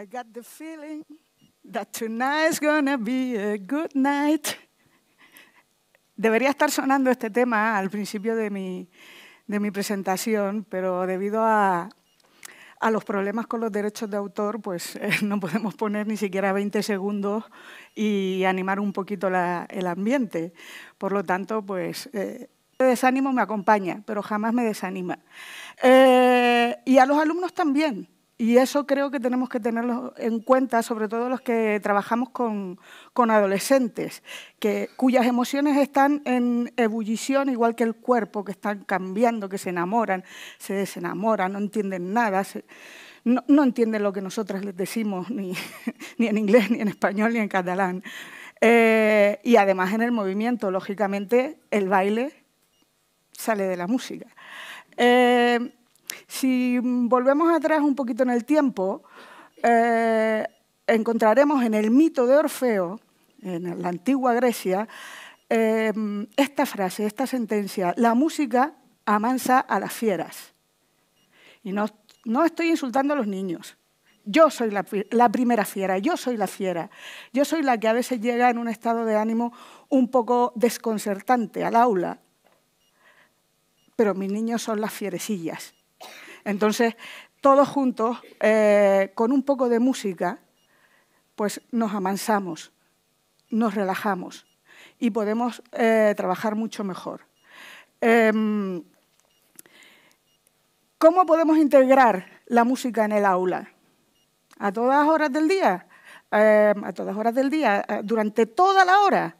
I got the feeling that tonight's gonna be a good night. Debería estar sonando este tema al principio de mi presentación, pero debido a los problemas con los derechos de autor, pues no podemos poner ni siquiera 20 segundos y animar un poquito el ambiente. Por lo tanto, pues el desánimo me acompaña, pero jamás me desanima. Y a los alumnos también. Y eso creo que tenemos que tenerlo en cuenta, sobre todo los que trabajamos con adolescentes, cuyas emociones están en ebullición, igual que el cuerpo, que están cambiando, que se enamoran, se desenamoran, no entienden nada, no entienden lo que nosotras les decimos, ni en inglés, ni en español, ni en catalán. Y además en el movimiento, lógicamente, el baile sale de la música. Si volvemos atrás un poquito en el tiempo, encontraremos en el mito de Orfeo, en la antigua Grecia, esta frase, esta sentencia: la música amansa a las fieras. Y no estoy insultando a los niños. Yo soy la primera fiera, yo soy la fiera. Yo soy la que a veces llega en un estado de ánimo un poco desconcertante al aula. Pero mis niños son las fierecillas. Entonces, todos juntos, con un poco de música, pues nos amansamos, nos relajamos y podemos trabajar mucho mejor. ¿Cómo podemos integrar la música en el aula? ¿A todas horas del día? ¿A todas horas del día? ¿Durante toda la hora?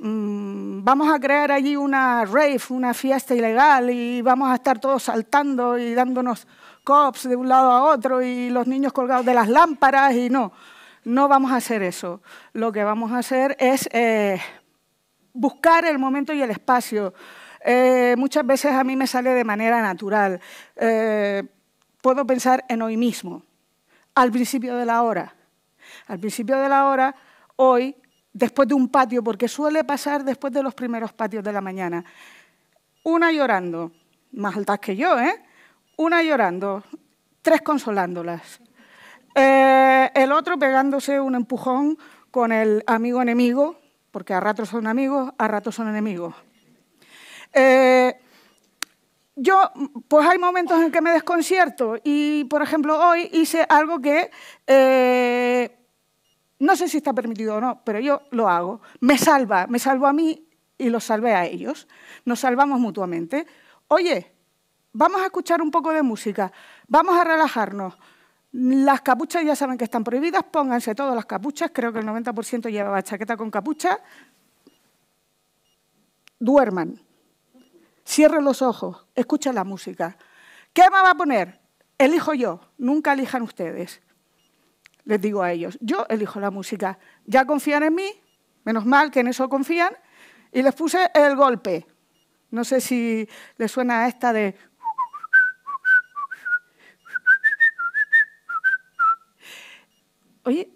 Vamos a crear allí una rave, una fiesta ilegal, y vamos a estar todos saltando y dándonos cops de un lado a otro y los niños colgados de las lámparas, y no vamos a hacer eso. Lo que vamos a hacer es buscar el momento y el espacio. Muchas veces a mí me sale de manera natural. Puedo pensar en hoy mismo, al principio de la hora. Al principio de la hora, hoy, después de un patio, porque suele pasar después de los primeros patios de la mañana. Una llorando, más altas que yo, ¿eh? Una llorando, tres consolándolas. El otro pegándose un empujón con el amigo enemigo, porque a ratos son amigos, a ratos son enemigos. Pues hay momentos en que me desconcierto y, por ejemplo, hoy hice algo que... no sé si está permitido o no, pero yo lo hago. Me salvo a mí y los salvé a ellos. Nos salvamos mutuamente. Oye, vamos a escuchar un poco de música, vamos a relajarnos. Las capuchas ya saben que están prohibidas, pónganse todas las capuchas. Creo que el 90% llevaba chaqueta con capucha. Duerman, cierren los ojos, escuchen la música. ¿Qué me va a poner? Elijo yo, nunca elijan ustedes. Les digo a ellos, yo elijo la música. Ya confían en mí, menos mal que en eso confían, y les puse el golpe. No sé si les suena a esta de... Oye,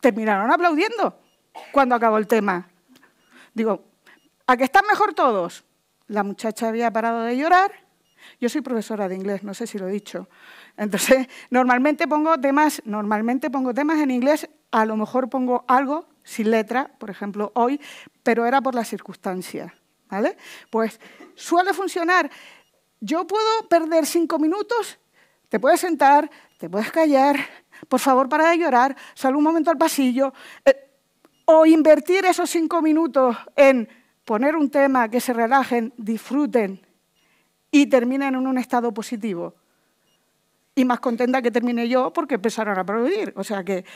terminaron aplaudiendo cuando acabó el tema. Digo, ¿a qué están mejor todos? La muchacha había parado de llorar. Yo soy profesora de inglés, no sé si lo he dicho. Entonces, normalmente pongo temas en inglés, a lo mejor pongo algo sin letra, por ejemplo, hoy, pero era por las circunstancias, ¿vale? Pues suele funcionar. Yo puedo perder 5 minutos, te puedes sentar, te puedes callar, por favor, para de llorar, sal un momento al pasillo, o invertir esos 5 minutos en poner un tema, que se relajen, disfruten, y terminan en un estado positivo. Y más contenta que termine yo porque empezaron a aplaudir. O sea que...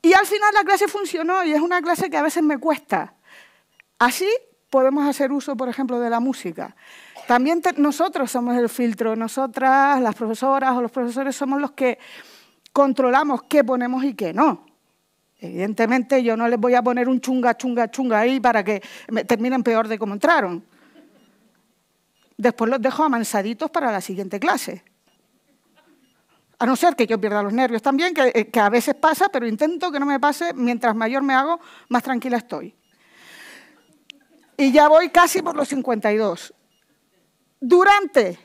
Y al final la clase funcionó, y es una clase que a veces me cuesta. Así podemos hacer uso, por ejemplo, de la música. También nosotros somos el filtro. Nosotras, las profesoras o los profesores, somos los que controlamos qué ponemos y qué no. Evidentemente yo no les voy a poner un chunga, chunga, chunga ahí para que terminen peor de como entraron. Después los dejo amansaditos para la siguiente clase. A no ser que yo pierda los nervios también, que a veces pasa, pero intento que no me pase. Mientras mayor me hago, más tranquila estoy. Y ya voy casi por los 52. Durante,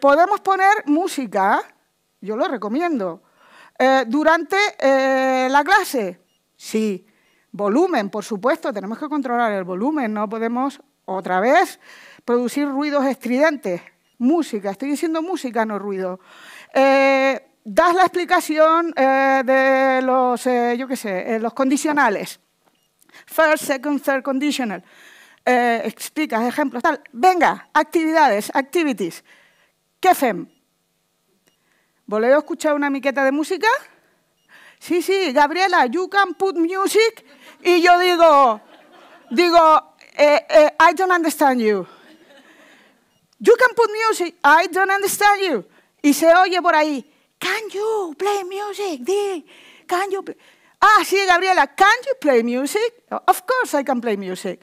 podemos poner música, yo lo recomiendo. durante la clase? Sí. Volumen, por supuesto, tenemos que controlar el volumen, no podemos, otra vez, producir ruidos estridentes. Música, estoy diciendo música, no ruido. Das la explicación de los, yo qué sé, los condicionales. First, second, third conditional. Explicas, ejemplos, tal. Venga, actividades, activities. ¿Qué hacen? ¿Volveu a escuchar una miqueta de música? Sí, sí, Gabriela, you can put music. Y yo digo, I don't understand you. You can put music, I don't understand you. Y se oye por ahí, can you play music? Can you play? Ah, sí, Gabriela, can you play music? Of course I can play music.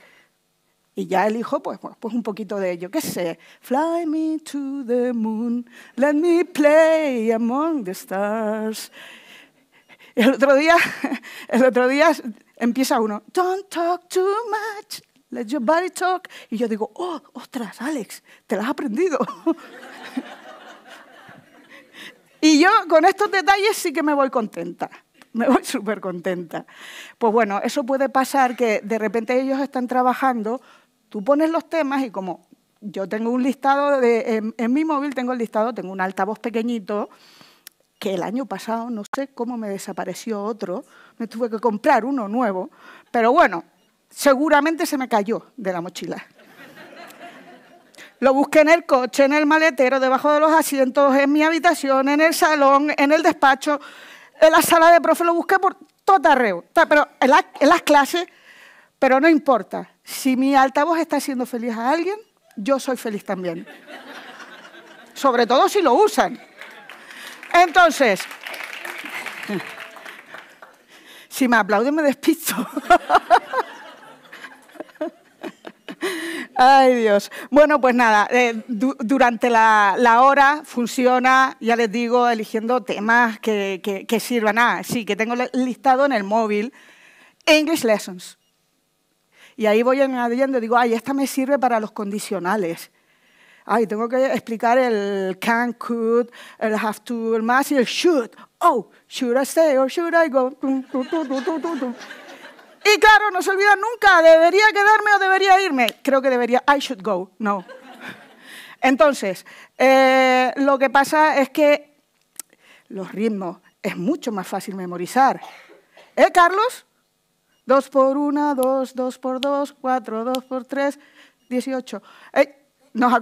Y ya elijo pues un poquito de ello, qué sé. Fly me to the moon, let me play among the stars. El otro día empieza uno, don't talk too much, let your body talk. Y yo digo, oh, ostras, Alex, te la has aprendido. Y yo con estos detalles sí que me voy contenta. Me voy súper contenta. Pues bueno, eso puede pasar que de repente ellos están trabajando, tú pones los temas y como yo tengo un listado, en mi móvil tengo el listado, tengo un altavoz pequeñito, que el año pasado no sé cómo me desapareció otro, me tuve que comprar uno nuevo, pero bueno, seguramente se me cayó de la mochila. Lo busqué en el coche, en el maletero, debajo de los asientos, en mi habitación, en el salón, en el despacho. En la sala de profe lo busqué por todo arreo, pero en las clases, pero no importa. Si mi altavoz está haciendo feliz a alguien, yo soy feliz también. Sobre todo si lo usan. Entonces, si me aplauden me despisto. Ay, Dios. Bueno, pues nada, durante la hora funciona, ya les digo, eligiendo temas que sirvan. Ah, sí, que tengo listado en el móvil, English Lessons. Y ahí voy añadiendo, digo, ay, esta me sirve para los condicionales. Ay, tengo que explicar el can, could, el have to, el must y el should. Oh, should I stay or should I go? Y claro, no se olvida nunca, ¿debería quedarme o debería irme? Creo que debería, I should go, no. Entonces, lo que pasa es que los ritmos es mucho más fácil memorizar. ¿Eh, Carlos? 2 por 1, 2, 2 por 2, 4, 2 por 3, 18. Nos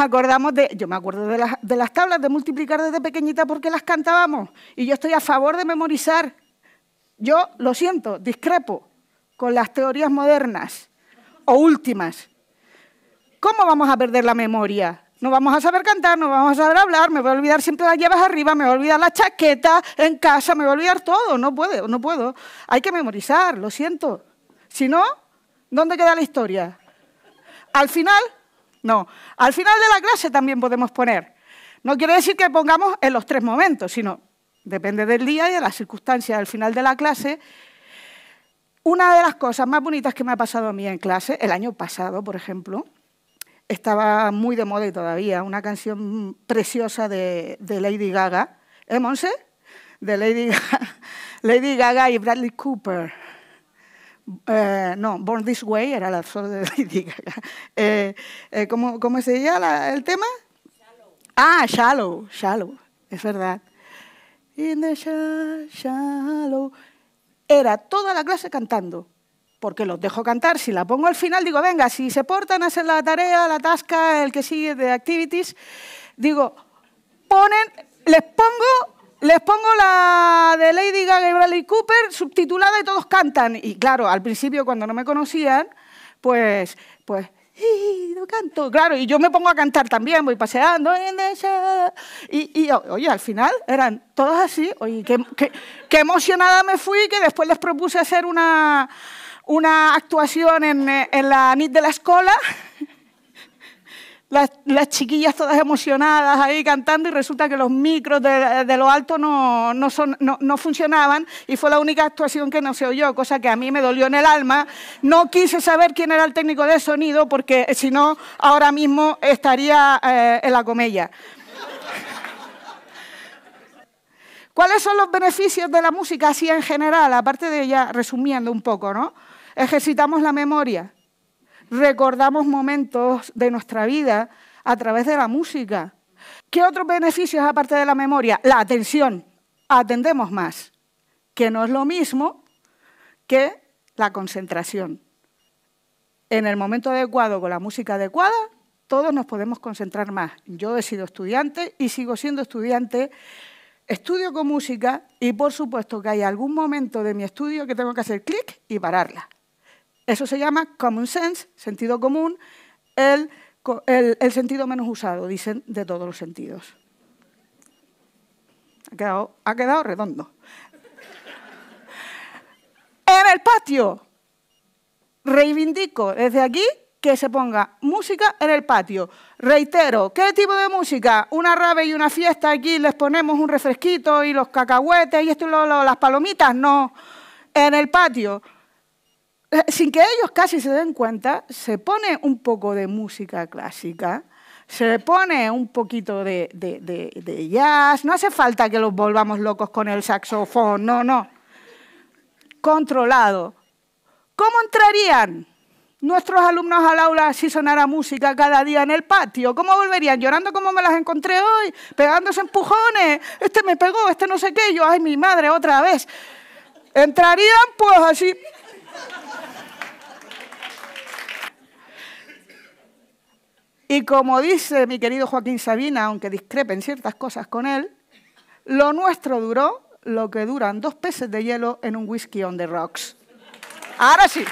acordamos de... Yo me acuerdo de las tablas de multiplicar desde pequeñita porque las cantábamos. Y yo estoy a favor de memorizar. Yo, lo siento, discrepo con las teorías modernas o últimas. ¿Cómo vamos a perder la memoria? No vamos a saber cantar, no vamos a saber hablar, me voy a olvidar siempre las llaves arriba, me voy a olvidar la chaqueta en casa, me voy a olvidar todo, no puedo. Hay que memorizar, lo siento. Si no, ¿dónde queda la historia? Al final, no. Al final de la clase también podemos poner. No quiere decir que pongamos en los tres momentos, sino... Depende del día y de las circunstancias. Al final de la clase, una de las cosas más bonitas que me ha pasado a mí en clase, el año pasado, por ejemplo, estaba muy de moda y todavía, una canción preciosa de Lady Gaga. ¿Eh, Monse? De Lady Gaga y Bradley Cooper. No, Born This Way era la canción de Lady Gaga. ¿Cómo se llama el tema? Shallow. Ah, Shallow, es verdad. In the shallow. Era toda la clase cantando, porque los dejo cantar. Si la pongo al final, digo, venga, si se portan a hacer la tarea, la tasca, el que sigue de activities, digo, les pongo la de Lady Gaga y Bradley Cooper subtitulada y todos cantan. Y claro, al principio cuando no me conocían, pues y no canto, claro, y yo me pongo a cantar también, voy paseando, y oye, al final eran todos así, oye, qué emocionada me fui, que después les propuse hacer una actuación en la NIT de la escuela, las chiquillas todas emocionadas ahí cantando, y resulta que los micros de lo alto no funcionaban, y fue la única actuación que no se oyó, cosa que a mí me dolió en el alma. No quise saber quién era el técnico de sonido, porque si no, ahora mismo estaría en la comella. ¿Cuáles son los beneficios de la música así en general? Aparte de ya resumiendo un poco, ¿no? Ejercitamos la memoria, recordamos momentos de nuestra vida a través de la música. ¿Qué otros beneficios aparte de la memoria? La atención, atendemos más, que no es lo mismo que la concentración. En el momento adecuado, con la música adecuada, todos nos podemos concentrar más. Yo he sido estudiante y sigo siendo estudiante. Estudio con música y, por supuesto, que hay algún momento de mi estudio que tengo que hacer clic y pararla. Eso se llama common sense, sentido común, el sentido menos usado, dicen, de todos los sentidos. Ha quedado redondo. En el patio, reivindico desde aquí que se ponga música en el patio. Reitero, ¿qué tipo de música? Una rave y una fiesta, aquí les ponemos un refresquito y los cacahuetes y esto, las palomitas, no. En el patio, sin que ellos casi se den cuenta, se pone un poco de música clásica, se pone un poquito de jazz, no hace falta que los volvamos locos con el saxofón, no, no. Controlado. ¿Cómo entrarían nuestros alumnos al aula si sonara música cada día en el patio? ¿Cómo volverían? ¿Llorando como me las encontré hoy? ¿Pegándose empujones? Este me pegó, este no sé qué. Yo, ay, mi madre, otra vez. Entrarían pues así. Y como dice mi querido Joaquín Sabina, aunque discrepen ciertas cosas con él, lo nuestro duró lo que duran 2 peces de hielo en un whisky on the rocks. Ahora sí.